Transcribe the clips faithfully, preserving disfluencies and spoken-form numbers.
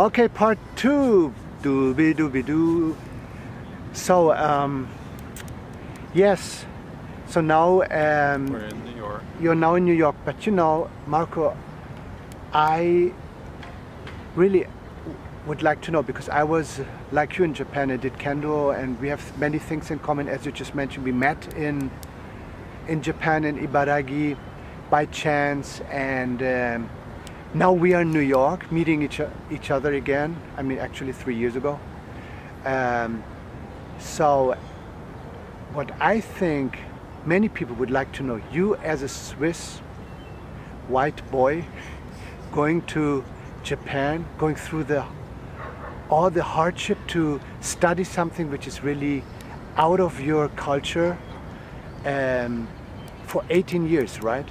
Okay, part two. Dooby dooby doo. So, um, yes. So now um, we're in New York. You're now in New York, but you know, Marco, I really would like to know, because I was like you in Japan. I did kendo, and we have many things in common, as you just mentioned. We met in in Japan in Ibaraki by chance, and um, now we are in New York, meeting each each other again. I mean, actually three years ago. Um, so, what I think many people would like to know, you as a Swiss white boy going to Japan, going through the all the hardship to study something which is really out of your culture um, for eighteen years, right?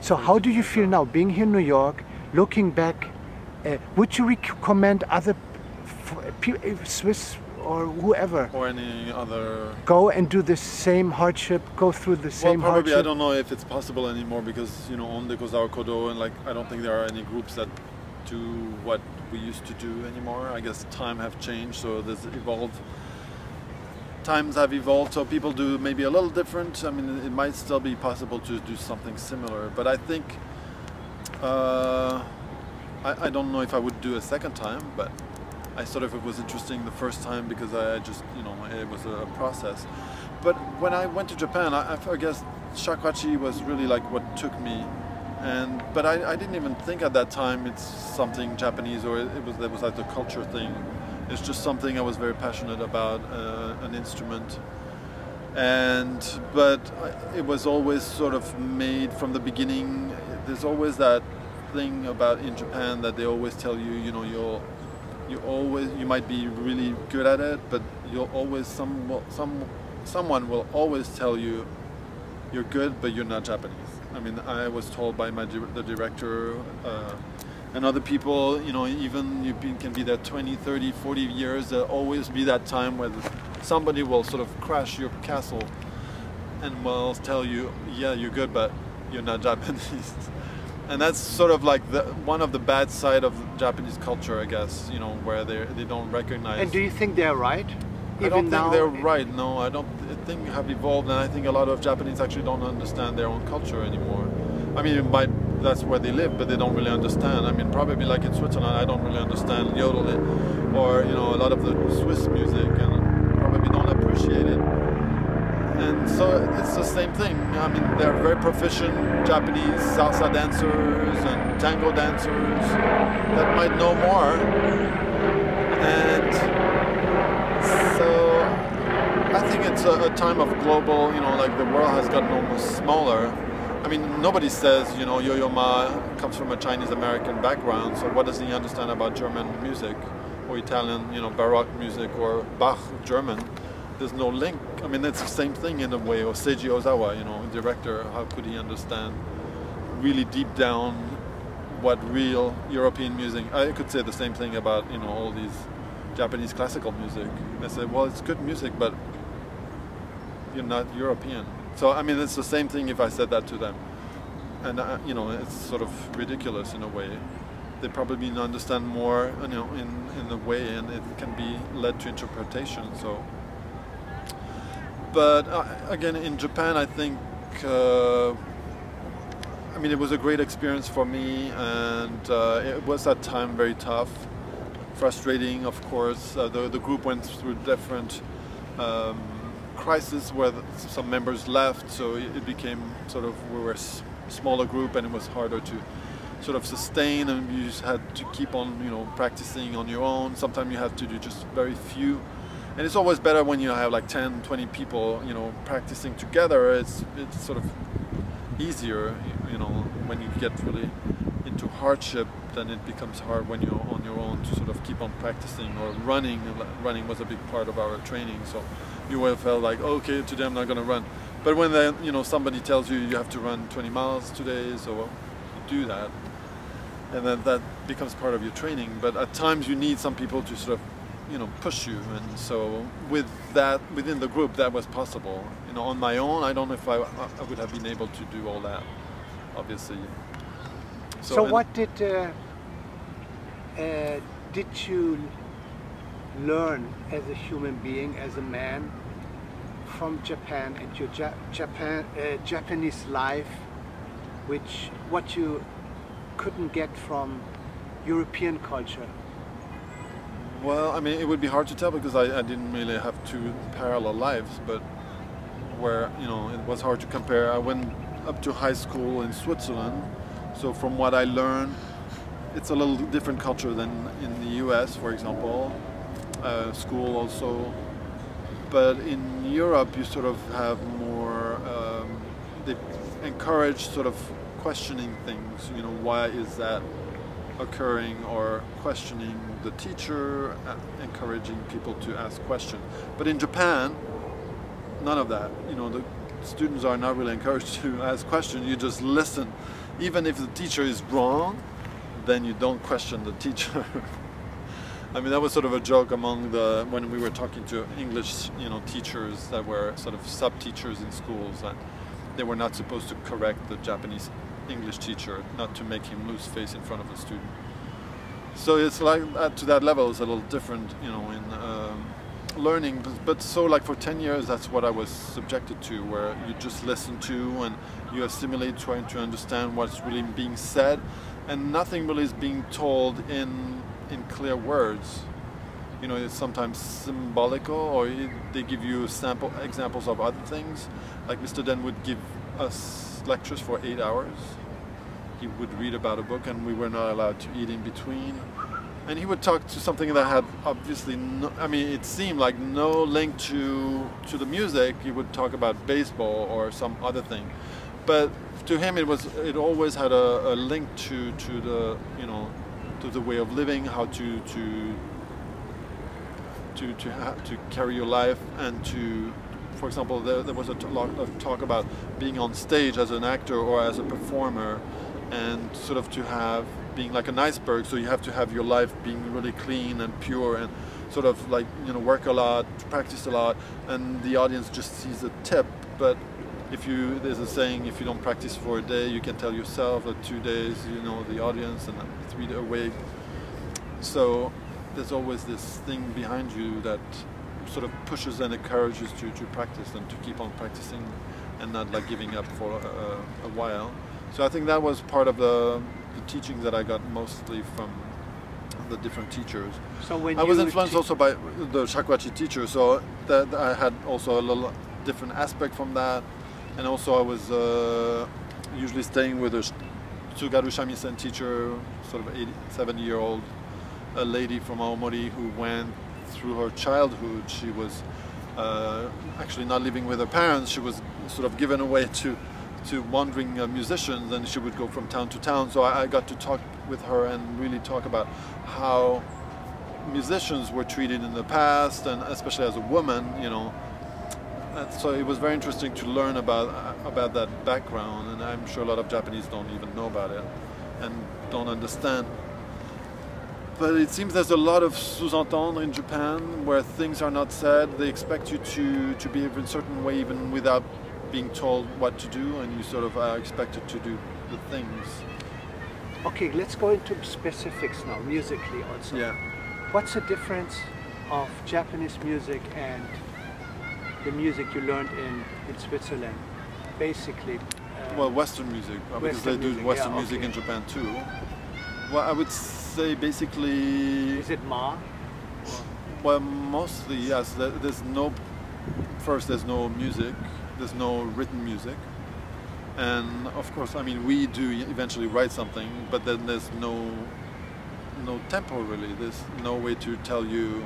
So how do you feel now, being here in New York, looking back? Uh, would you recommend other Swiss or whoever or any other go and do the same hardship, go through the same well, probably hardship? I don't know if it's possible anymore, because you know, Ondekoza, koto, and like I don't think there are any groups that do what we used to do anymore. I guess time have changed, so there's evolved. Times have evolved, so people do maybe a little different. I mean, it might still be possible to do something similar, but I think uh, I, I don't know if I would do a second time. But I sort of it was interesting the first time, because I just, you know, it was a process. But when I went to Japan, I, I guess shakuhachi was really like what took me. And but I, I didn't even think at that time it's something Japanese, or it, it was that was like the culture thing. It's just something I was very passionate about, uh, an instrument. And but I, it was always sort of made from the beginning. There's always that thing about in Japan that they always tell you, you know, you'll you always you might be really good at it, but you'll always some some someone will always tell you you're good, but you're not Japanese. I mean, I was told by my the director uh, and other people, you know, even you can be there twenty, thirty, forty years, there'll always be that time where somebody will sort of crash your castle and will tell you, yeah, you're good, but you're not Japanese. And that's sort of like the, one of the bad side of Japanese culture, I guess, you know, where they they don't recognize. And do you think they're right? I even don't now, think they're right, no. I don't I think have evolved, and I think a lot of Japanese actually don't understand their own culture anymore. I mean, it might, that's where they live, but they don't really understand. I mean, probably like in Switzerland, I don't really understand yodel or, you know, a lot of the Swiss music, and probably don't appreciate it. And so it's the same thing. I mean, they're very proficient Japanese salsa dancers and tango dancers that might know more. And so I think it's a, a time of global, you know, like the world has gotten almost smaller. I mean, nobody says, you know, Yo-Yo Ma comes from a Chinese-American background, so what does he understand about German music or Italian, you know, Baroque music or Bach German? There's no link. I mean, it's the same thing in a way. Or Seiji Ozawa, you know, director, how could he understand really deep down what real European music? I could say the same thing about, you know, all these Japanese classical music. I say, well, it's good music, but you're not European. So, I mean, it's the same thing if I said that to them. And, uh, you know, it's sort of ridiculous in a way. They probably understand more, you know, in, in a way, and it can be led to interpretation, so. But uh, again, in Japan, I think, uh, I mean, it was a great experience for me, and uh, it was at time very tough, frustrating, of course. Uh, the, the group went through different um, crises where some members left, so it, it became sort of, we were a smaller group, and it was harder to sort of sustain, and you just had to keep on, you know, practicing on your own. Sometimes you have to do just very few. And it's always better when you have like ten, twenty people, you know, practicing together. It's it's sort of easier, you know, when you get really into hardship, then it becomes hard when you're on your own to sort of keep on practicing or running. Running was a big part of our training, so you will feel like, okay, today I'm not gonna run. But when then, you know, somebody tells you you have to run twenty miles today, so you do that, and then that becomes part of your training. But at times you need some people to sort of, you know, push you, and so with that, within the group, that was possible. You know, on my own, I don't know if I, I would have been able to do all that, obviously. So, so what did uh, uh, did you learn as a human being, as a man, from Japan and your ja Japan, uh, Japanese life, which what you couldn't get from European culture? Well, I mean, it would be hard to tell because I, I didn't really have two parallel lives, but where, you know, it was hard to compare. I went up to high school in Switzerland, so from what I learned, it's a little different culture than in the U S, for example, uh, school also. But in Europe, you sort of have more, um, they encourage sort of questioning things, you know, why is that occurring, or questioning the teacher, uh, encouraging people to ask questions. But in Japan, none of that. You know, the students are not really encouraged to ask questions, you just listen. Even if the teacher is wrong, then you don't question the teacher. I mean, that was sort of a joke among the, when we were talking to English, you know, teachers that were sort of sub-teachers in schools, that they were not supposed to correct the Japanese English teacher, not to make him lose face in front of the student. So it's like, uh, to that level, it's a little different, you know, in um, learning. But, but so like for ten years, that's what I was subjected to, where you just listen to and you assimilate, trying to understand what's really being said, and nothing really is being told in in clear words. You know, it's sometimes symbolical, or it, they give you sample examples of other things. Like Mister Den would give us lectures for eight hours. He would read about a book, and we were not allowed to eat in between. And he would talk to something that had obviously, no, I mean, it seemed like no link to to the music. He would talk about baseball or some other thing, but to him, it was it always had a, a link to to the you know. to the way of living, how to to to to, ha to carry your life, and to, for example, there, there was a lot of talk about being on stage as an actor or as a performer, and sort of to have being like an iceberg. So you have to have your life being really clean and pure, and sort of like you know work a lot, practice a lot, and the audience just sees a tip. But if you, there's a saying, if you don't practice for a day, you can tell yourself that two days, you know, the audience, and three days away. So there's always this thing behind you that sort of pushes and encourages you to practice and to keep on practicing and not like giving up for a, a while. So I think that was part of the, the teaching that I got mostly from the different teachers. So when I was influenced also by the shakuhachi teacher, so that I had also a little different aspect from that. And also I was uh, usually staying with a Tsugaru Shamisen teacher, sort of eighty-seven year old, a lady from Aomori who went through her childhood. She was uh, actually not living with her parents. She was sort of given away to, to wandering uh, musicians, and she would go from town to town. So I, I got to talk with her and really talk about how musicians were treated in the past, and especially as a woman, you know. So it was very interesting to learn about about that background, and I'm sure a lot of Japanese don't even know about it and don't understand. But it seems there's a lot of sous-entendre in Japan where things are not said. They expect you to, to behave in a certain way even without being told what to do, and you sort of are expected to do the things. Okay, let's go into specifics now, musically also. Yeah. What's the difference of Japanese music and the music you learned in, in Switzerland, basically? Uh, well, Western music, Western because they do music, Western yeah, music okay. in Japan too. Well, I would say basically... Is it Ma? Well, mostly, yes. There's no... First, there's no music. There's no written music. And, of course, I mean, we do eventually write something, but then there's no, no tempo, really. There's no way to tell you,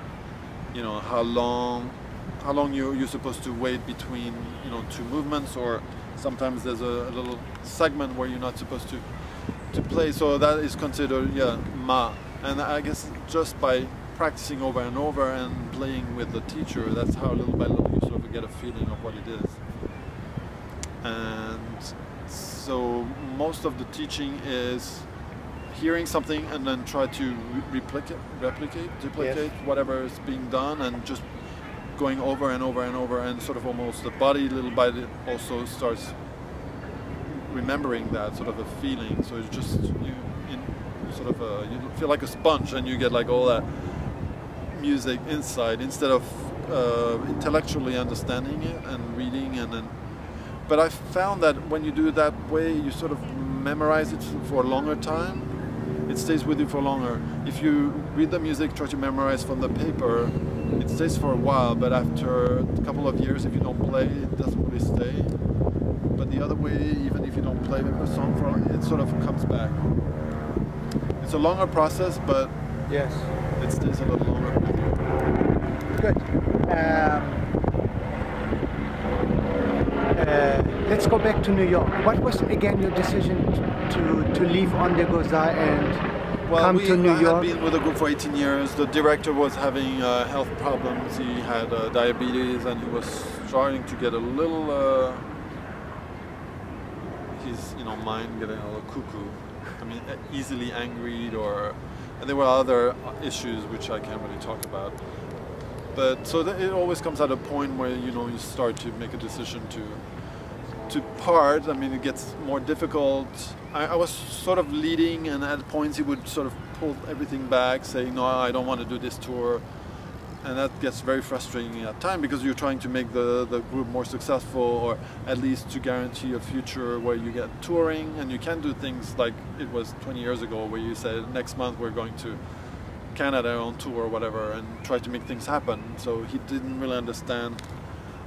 you know, how long... how long you, you're supposed to wait between you know two movements, or sometimes there's a, a little segment where you're not supposed to to play. So that is considered yeah ma, and I guess just by practicing over and over and playing with the teacher, that's how little by little you sort of get a feeling of what it is. And so most of the teaching is hearing something and then try to replicate replicate duplicate yes. whatever is being done, and just going over and over and over, and sort of almost the body little by little also starts remembering that sort of a feeling. So it's just you, in, sort of a, you feel like a sponge, and you get like all that music inside instead of uh, intellectually understanding it and reading. And then, but I found that when you do it that way, you sort of memorize it for a longer time. It stays with you for longer. If you read the music, try to memorize from the paper, it stays for a while, but after a couple of years, if you don't play, it doesn't really stay. But the other way, even if you don't play a song for, it sort of comes back. It's a longer process, but yes, it stays a little longer. Good. Um, uh, let's go back to New York. What was again your decision to, to leave Ondekoza and well, come we, to New I York? Well, I had been with the group for eighteen years. The director was having uh, health problems. He had uh, diabetes, and he was starting to get a little. Uh, his you know mind getting a little cuckoo. I mean, easily angry, or and there were other issues which I can't really talk about. But so that it always comes at a point where you know you start to make a decision to. To part, I mean, it gets more difficult. I, I was sort of leading, and at points he would sort of pull everything back, saying, no, I don't want to do this tour. And that gets very frustrating at times, because you're trying to make the, the group more successful, or at least to guarantee a future where you get touring, and you can do things like it was twenty years ago, where you said, next month we're going to Canada on tour or whatever, and try to make things happen. So he didn't really understand.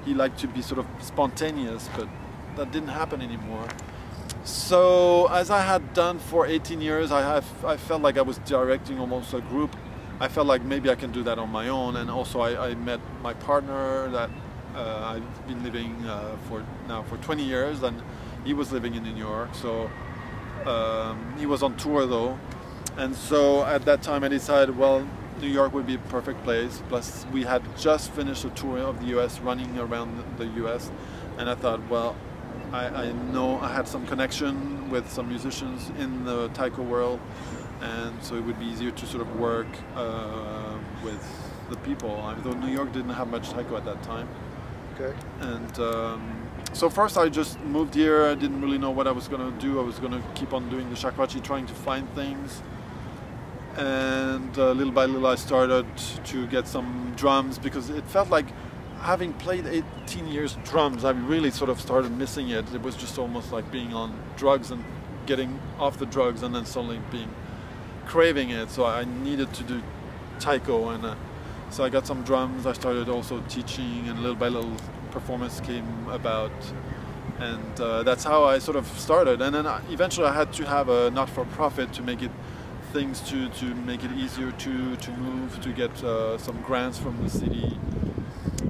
He liked to be sort of spontaneous, but that didn't happen anymore. So as I had done for eighteen years, I, have, I felt like I was directing almost a group. I felt like maybe I can do that on my own. And also I, I met my partner that uh, I've been living uh, for now for twenty years, and he was living in New York. So um, he was on tour though. And so at that time I decided, well, New York would be a perfect place. Plus we had just finished a tour of the U S, running around the U S. And I thought, well, I, I know I had some connection with some musicians in the taiko world, and so it would be easier to sort of work uh, with the people. I mean, though New York didn't have much taiko at that time. Okay. And um, so first I just moved here. I didn't really know what I was going to do. I was going to keep on doing the shakuhachi, trying to find things. And uh, little by little I started to get some drums, because it felt like, having played eighteen years drums, I really sort of started missing it. It was just almost like being on drugs and getting off the drugs, and then suddenly being craving it. So I needed to do taiko, and uh, so I got some drums. I started also teaching, and little by little performance came about, and uh, that's how I sort of started. And then I, eventually I had to have a not-for-profit to make it things to, to make it easier to, to move, to get uh, some grants from the city.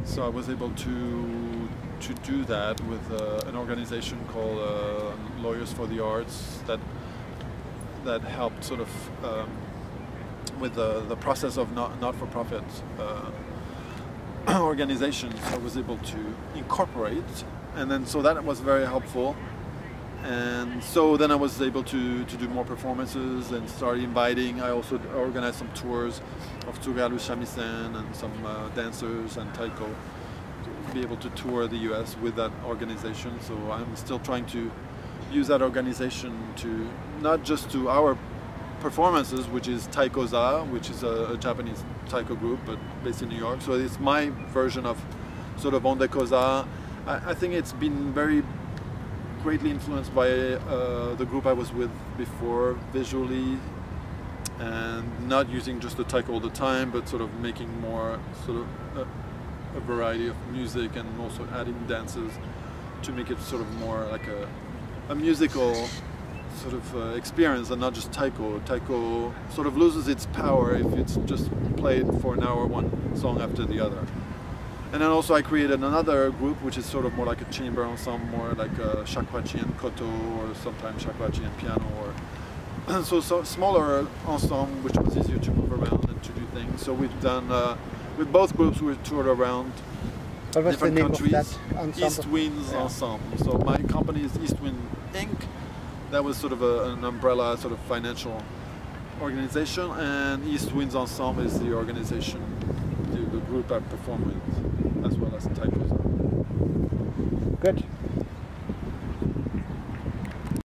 So I was able to to do that with uh, an organization called uh, Lawyers for the Arts that that helped sort of um, with the, the process of not not for profit uh, organizations. I was able to incorporate, and then so that was very helpful. And so then I was able to to do more performances and started inviting. I also organized some tours of Tsugaru Shamisen and some uh, dancers and taiko, to be able to tour the U S with that organization. So I'm still trying to use that organization to not just to our performances, which is Taikoza, which is a, a Japanese taiko group, but based in New York. So it's my version of sort of Ondekoza. I, I think it's been very greatly influenced by uh, the group I was with before, visually, and not using just the taiko all the time, but sort of making more sort of a, a variety of music, and also adding dances to make it sort of more like a, a musical sort of uh, experience, and not just taiko. Taiko sort of loses its power if it's just played for an hour, one song after the other. And then also I created another group which is sort of more like a chamber ensemble, more like a shakuhachi and koto, or sometimes shakuhachi and piano, or so, so smaller ensemble which was easier to move around and to do things. So we've done, uh, with both groups we toured around different countries. East Winds Ensemble. So my company is East Wind Incorporated. That was sort of a, an umbrella sort of financial organization, and East Winds Ensemble is the organization, the, the group I perform with, as well as Taikoza. Good.